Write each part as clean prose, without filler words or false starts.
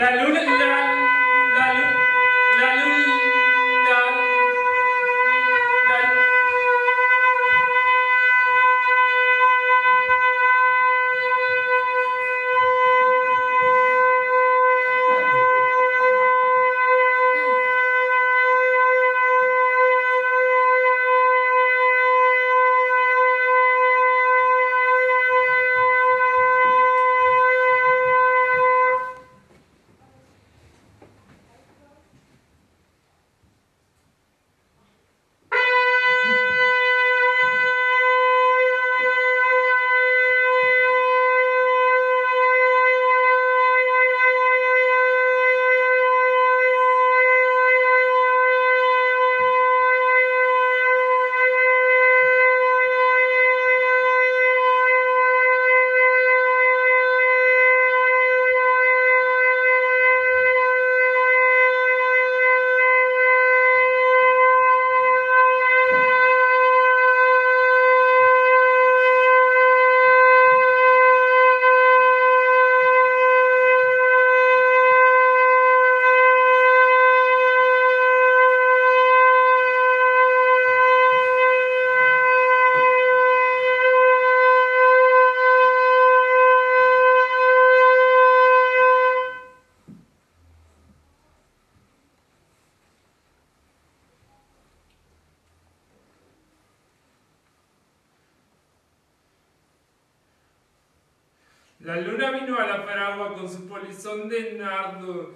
La luna vino a la fragua con su polizón de nardo.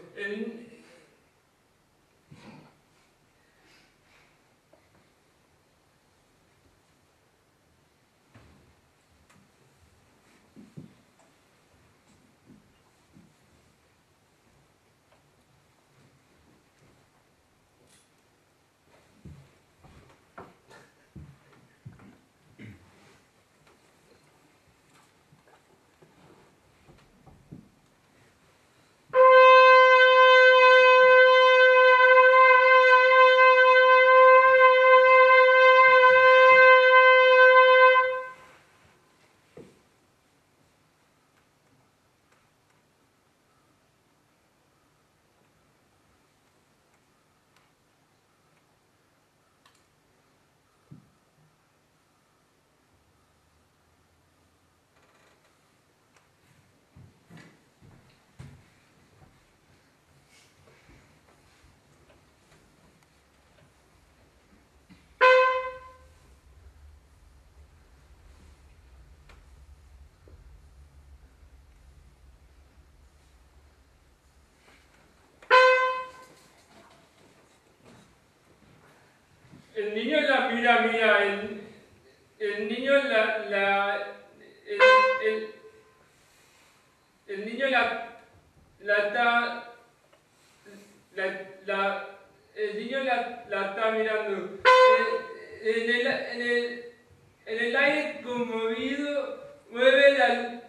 El niño la mira, mira, el niño el niño el niño la está mirando, en el aire conmovido, mueve la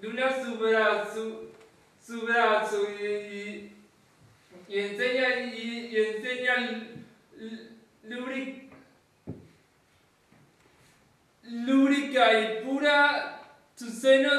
luna su brazo y enseña lúbrica y pura su seno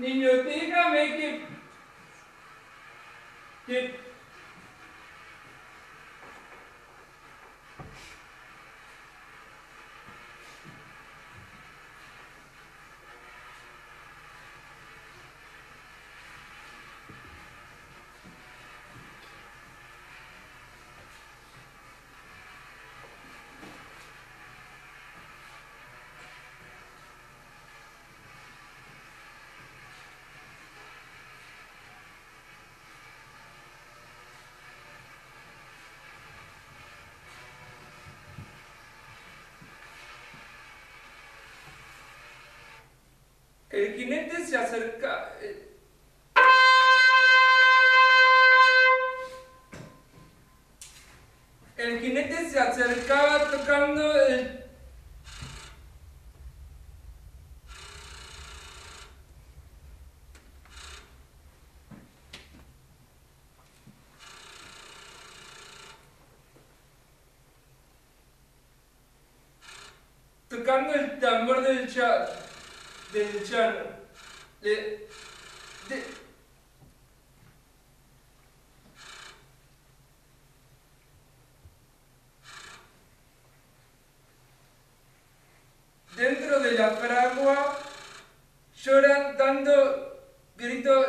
Niño dígame el jinete se acerca. El jinete se acercaba tocando el tambor del char. Del charro, dentro de la fragua lloran dando grito